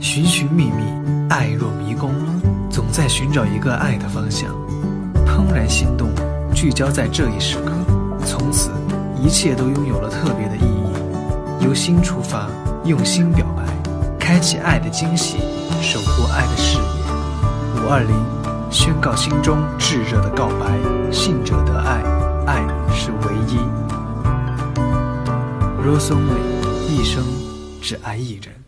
寻寻觅觅，爱若迷宫，总在寻找一个爱的方向。怦然心动，聚焦在这一时刻，从此一切都拥有了特别的意义。由心出发，用心表白，开启爱的惊喜，守护爱的誓言。520宣告心中炙热的告白，信者得爱，爱是唯一。Rosonly，一生只爱一人。